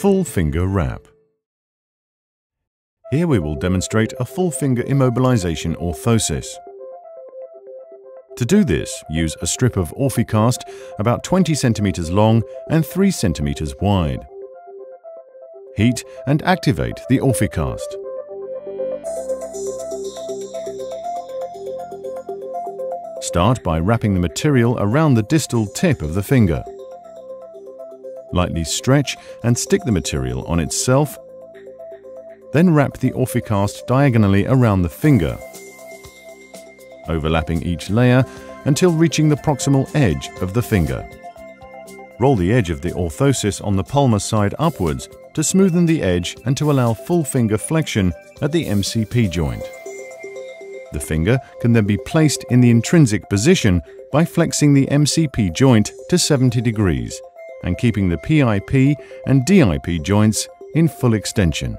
Full finger wrap. Here we will demonstrate a full finger immobilization orthosis. To do this, use a strip of Orphicast about 20 centimeters long and 3 centimeters wide. Heat and activate the Orphicast. Start by wrapping the material around the distal tip of the finger. Lightly stretch and stick the material on itself. Then wrap the Orphicast diagonally around the finger, overlapping each layer until reaching the proximal edge of the finger. Roll the edge of the orthosis on the palmar side upwards to smoothen the edge and to allow full finger flexion at the MCP joint. The finger can then be placed in the intrinsic position by flexing the MCP joint to 70 degrees and keeping the PIP and DIP joints in full extension.